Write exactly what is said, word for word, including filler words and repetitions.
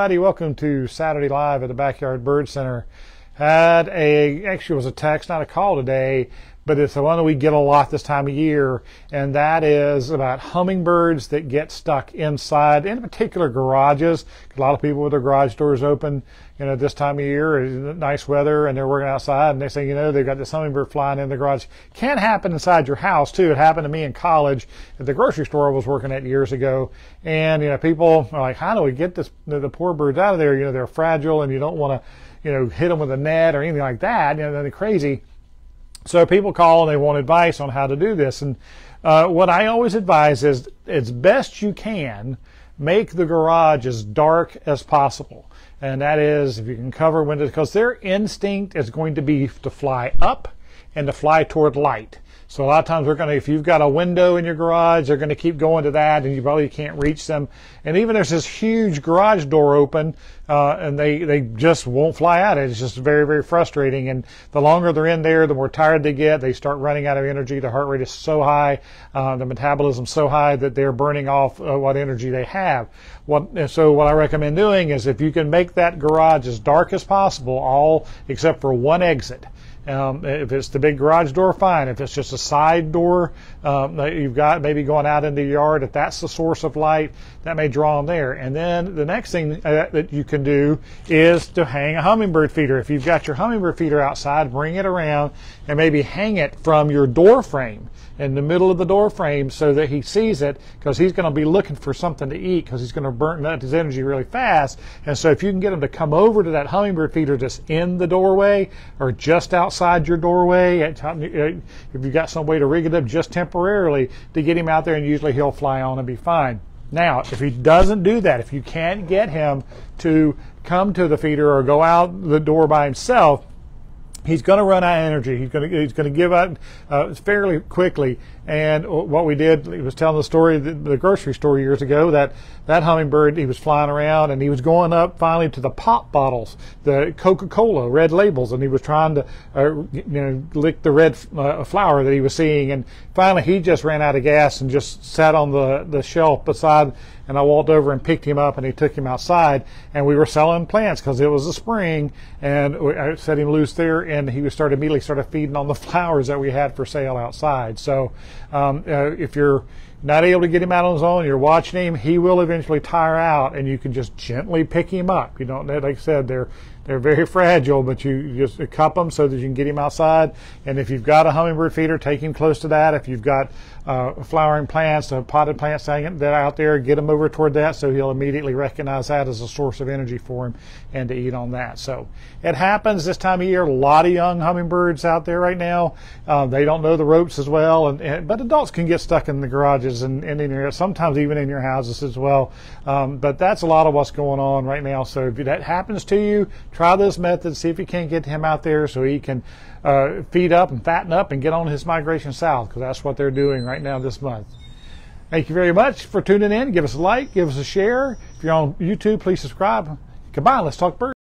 Everybody, welcome to Saturday Live at the Backyard Bird Center. Had a actually it was a text, not a call today, but it's the one that we get a lot this time of year, and that is about hummingbirds that get stuck inside, in particular garages. A lot of people with their garage doors open, you know, this time of year, nice weather, and they're working outside, and next thing you know, they've got this hummingbird flying in the garage. Can happen inside your house too. It happened to me in college at the grocery store I was working at years ago, and you know, people are like, "How do we get this the poor birds out of there?" You know, they're fragile, and you don't want to, you know, hit them with a net or anything like that. You know, they're crazy. So people call and they want advice on how to do this. And uh, what I always advise is, as best you can, make the garage as dark as possible. And that is, if you can cover windows, because their instinct is going to be to fly up and to fly toward light. So a lot of times we're going to, if you've got a window in your garage, they're going to keep going to that, and you probably can't reach them. And even there's this huge garage door open, uh, and they, they just won't fly out. It's just very, very frustrating. And the longer they're in there, the more tired they get. They start running out of energy. The heart rate is so high, uh, the metabolism's so high that they're burning off uh, what energy they have. What, and so what I recommend doing is, if you can make that garage as dark as possible, all except for one exit. Um, if it's the big garage door, fine. If it's just a side door um, that you've got, maybe going out into the yard, if that's the source of light, that may draw them there. And then the next thing uh, that you can do is to hang a hummingbird feeder. If you've got your hummingbird feeder outside, bring it around and maybe hang it from your door frame, in the middle of the door frame, so that he sees it, because he's going to be looking for something to eat, because he's going to burn up his energy really fast. And so if you can get him to come over to that hummingbird feeder that's in the doorway or just out outside your doorway, at, if you've got some way to rig it up just temporarily to get him out there, and usually he'll fly on and be fine. Now, if he doesn't do that, if you can't get him to come to the feeder or go out the door by himself, he's going to run out of energy. He's going to, he's going to give up uh, fairly quickly. And what we did, he was telling the story at the grocery store years ago, that that hummingbird, he was flying around, and he was going up finally to the pop bottles, the Coca-Cola red labels, and he was trying to uh, you know, lick the red uh, flower that he was seeing. And finally, he just ran out of gas and just sat on the, the shelf beside, and I walked over and picked him up, and he took him outside, and we were selling plants because it was the spring, and I set him loose there, and he was started immediately started feeding on the flowers that we had for sale outside. So um, uh, if you're not able to get him out on his own, you're watching him, he will eventually tire out, and you can just gently pick him up. You don't, like I said, they're they're very fragile, but you just cup them so that you can get him outside. And if you've got a hummingbird feeder, take him close to that. If you've got uh, flowering plants, uh, potted plants that are out there, get him over toward that, so he'll immediately recognize that as a source of energy for him and to eat on that. So it happens this time of year. A lot of young hummingbirds out there right now. Uh, they don't know the ropes as well, and, and but adults can get stuck in the garages, and, and in your, sometimes even in your houses as well. Um, but that's a lot of what's going on right now. So if that happens to you, try this method, see if you can't get him out there so he can uh, feed up and fatten up and get on his migration south, because that's what they're doing right now this month. Thank you very much for tuning in. Give us a like, give us a share. If you're on YouTube, please subscribe. Goodbye, let's talk birds.